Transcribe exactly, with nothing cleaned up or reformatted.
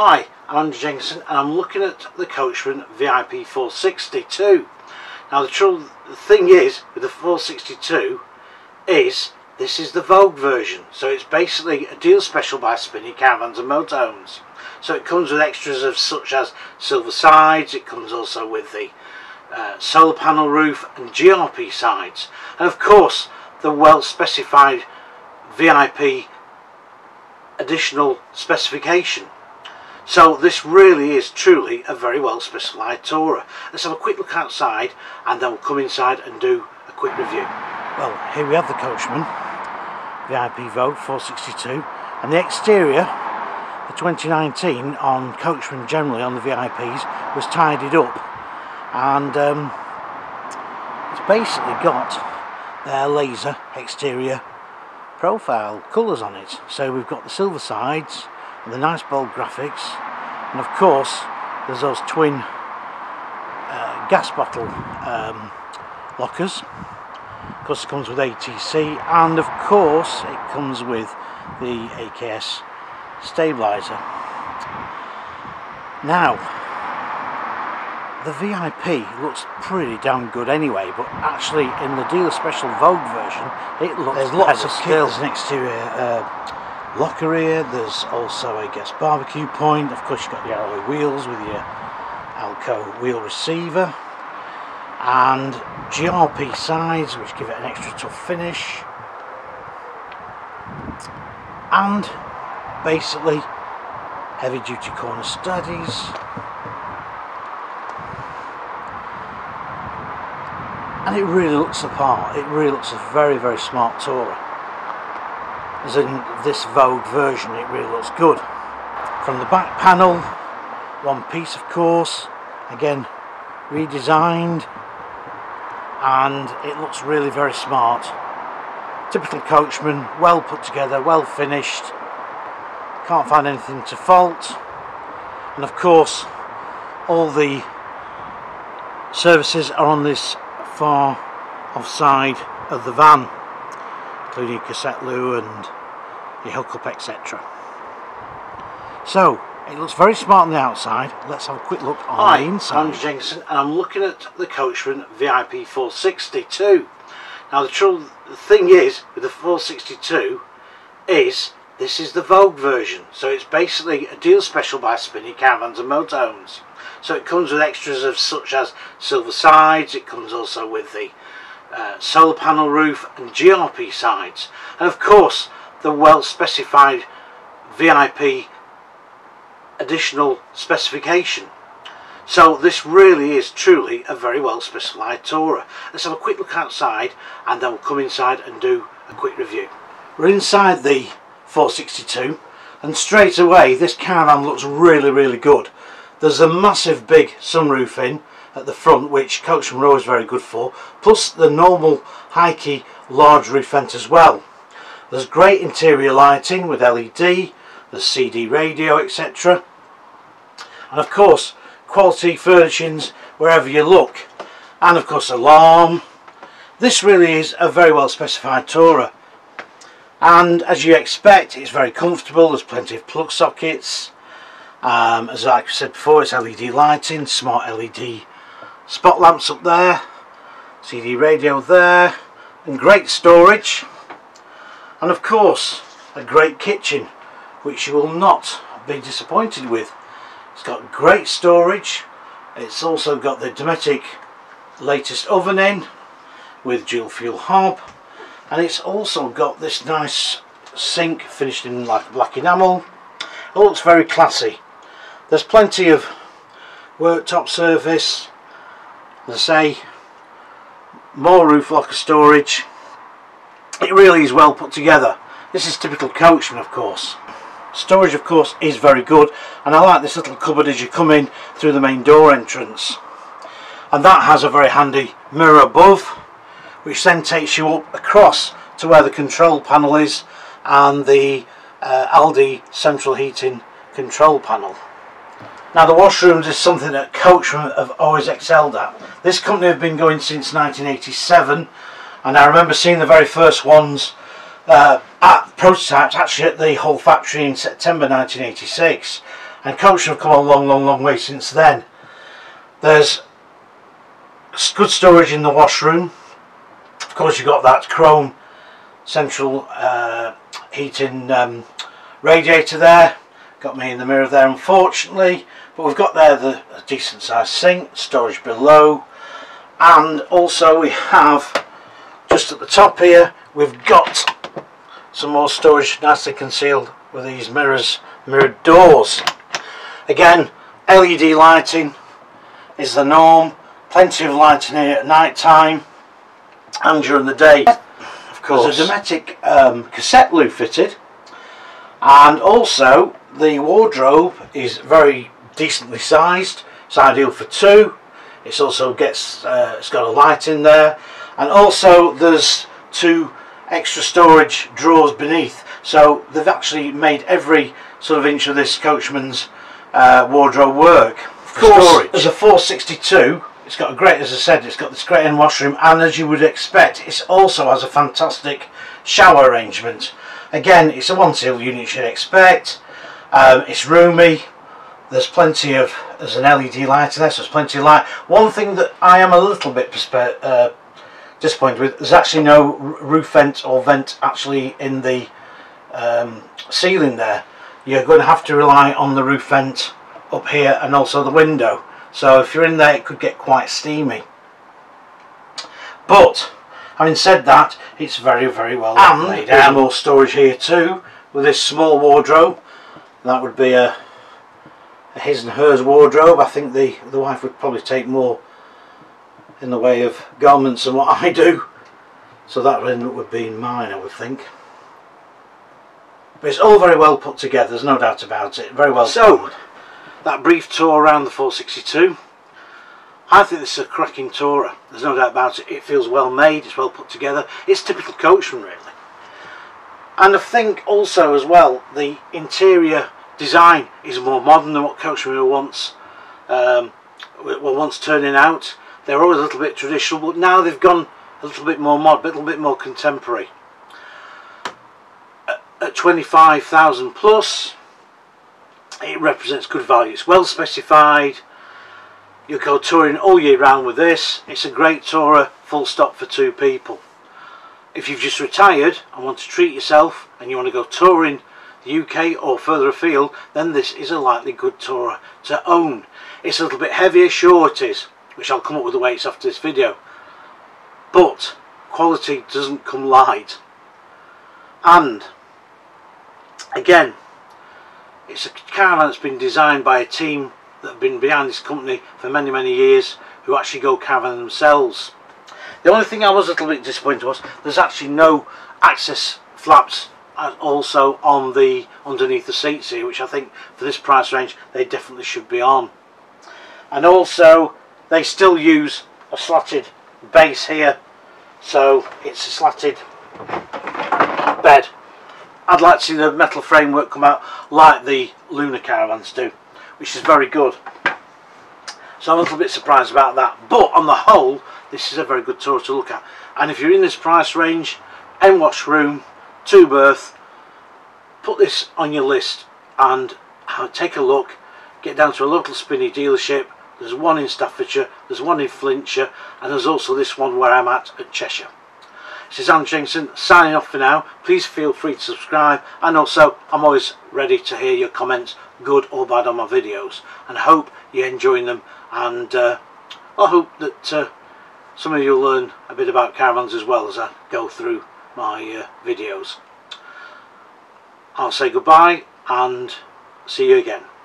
Hi, I'm Andrew Jenkinson and I'm looking at the Coachman V I P four sixty-two. Now the trouble, the thing is with the four sixty-two is this is the Vogue version, so it's basically a deal special by Spinney Caravans and Motorhomes. So it comes with extras of such as silver sides, it comes also with the uh, solar panel roof and G R P sides, and of course the well specified V I P additional specification. So this really is truly a very well specified tourer. Let's have a quick look outside and then we'll come inside and do a quick review. Well, here we have the Coachman V I P Vogue four sixty-two, and the exterior for twenty nineteen on Coachman, generally on the V I Ps, was tidied up, and um, it's basically got their laser exterior profile colours on it. So we've got the silver sides, the nice bold graphics, and of course there's those twin uh, gas bottle um, lockers. Of course it comes with A T C, and of course it comes with the A K S stabiliser. Now the V I P looks pretty damn good anyway, but actually in the dealer special Vogue version it looks, there's lots of skills and exterior uh, locker here. There's also a guest barbecue point. Of course you've got the alloy wheels with your Alco wheel receiver, and G R P sides which give it an extra tough finish, and basically heavy duty corner studies. And it really looks the part. It really looks a very very smart tourer. As in this Vogue version, it really looks good. From the back panel, one piece of course, again redesigned, and it looks really very smart. Typical Coachman, well put together, well finished, can't find anything to fault. And of course all the services are on this far off side of the van, including your cassette loo and your hookup, et cetera. So it looks very smart on the outside. Let's have a quick look on Hi, the inside. Hi, I'm Andrew Jenkinson and I'm looking at the Coachman V I P four sixty-two. Now the trouble, the thing is with the four sixty-two is this is the Vogue version, so it's basically a deal special by Spinney Caravans and Motorhomes. So it comes with extras of such as silver sides, it comes also with the Uh, solar panel roof and G R P sides, and of course the well specified V I P additional specification. So this really is truly a very well specified tourer. Let's have a quick look outside and then we'll come inside and do a quick review. We're inside the four sixty-two and straight away this caravan looks really really good. There's a massive big sunroof in at the front, which Coachman is very good for, plus the normal high-key large roof vent as well. There's great interior lighting with L E D, the C D radio, etc. And of course quality furnishings wherever you look, and of course alarm. This really is a very well specified tourer, and as you expect it's very comfortable. There's plenty of plug sockets, um, as I said before, it's L E D lighting, smart L E D spot lamps up there, C D radio there, and great storage, and of course a great kitchen which you will not be disappointed with. It's got great storage. It's also got the Dometic latest oven in with dual fuel hob, and it's also got this nice sink finished in like black enamel. It looks very classy. There's plenty of worktop surface, as I say, more roof locker storage. It really is well put together. This is typical Coachman, of course. Storage of course is very good, and I like this little cupboard as you come in through the main door entrance, and that has a very handy mirror above which then takes you up across to where the control panel is, and the uh, Aldi central heating control panel. Now the washrooms is something that Coachman have always excelled at. This company have been going since nineteen eighty-seven, and I remember seeing the very first ones uh, at prototypes, actually at the whole factory in September nineteen eighty-six, and Coachman have come a long long long way since then. There's good storage in the washroom, of course. You've got that chrome central uh, heating um, radiator there, got me in the mirror there unfortunately, but we've got there the a decent sized sink, storage below, and also we have just at the top here we've got some more storage nicely concealed with these mirrors, mirrored doors. Again, L E D lighting is the norm, plenty of lighting here at night time and during the day. Of course, there's a Dometic um, cassette loo fitted, and also the wardrobe is very decently sized, it's ideal for two. It's also gets uh, it's got a light in there, and also there's two extra storage drawers beneath, so they've actually made every sort of inch of this Coachman's uh, wardrobe work. Of course, there's a four sixty-two. It's got a great, as I said, it's got this great in washroom, and as you would expect, it also has a fantastic shower arrangement. Again, it's a one-seal unit you'd expect. Um, it's roomy. There's plenty of, there's an L E D light in there, so there's plenty of light. One thing that I am a little bit uh, disappointed with, there's actually no roof vent or vent actually in the um, ceiling there. You're going to have to rely on the roof vent up here and also the window. So if you're in there, it could get quite steamy. But having said that, it's very, very well laid out. And there's more storage here too, with this small wardrobe. That would be a his and hers wardrobe. I think the the wife would probably take more in the way of garments than what I do, so that would be mine, I would think. But it's all very well put together, there's no doubt about it. Very well. So that brief tour around the four sixty-two, I think this is a cracking tourer, there's no doubt about it. It feels well made, it's well put together, it's typical Coachman really. And I think also as well the interior design is more modern than what Coachman wants, um, were once turning out. They were always a little bit traditional, but now they've gone a little bit more mod, a little bit more contemporary. At twenty-five thousand plus, it represents good value. It's well specified. You go touring all year round with this. It's a great tourer, full stop, for two people. If you've just retired and want to treat yourself and you want to go touring U K or further afield, then this is a likely good tourer to own. It's a little bit heavier, sure it is, which I'll come up with the weights after this video, but quality doesn't come light. And again, it's a caravan that's been designed by a team that have been behind this company for many many years, who actually go caravan themselves. The only thing I was a little bit disappointed was there's actually no access flaps also on the underneath the seats here, which I think for this price range they definitely should be on. And also they still use a slatted base here, so it's a slatted bed. I'd like to see the metal framework come out like the Lunar Caravans do, which is very good, so I'm a little bit surprised about that. But on the whole, this is a very good tour to look at, and if you're in this price range, end washroom, two berth, put this on your list and take a look. Get down to a local Spinney dealership. There's one in Staffordshire, there's one in Flintshire, and there's also this one where I'm at at Cheshire. This is Andrew Jenkinson signing off for now. Please feel free to subscribe, and also I'm always ready to hear your comments, good or bad, on my videos, and hope you're enjoying them. And uh, I hope that uh, some of you'll learn a bit about caravans as well as I go through my uh, videos. I'll say goodbye and see you again.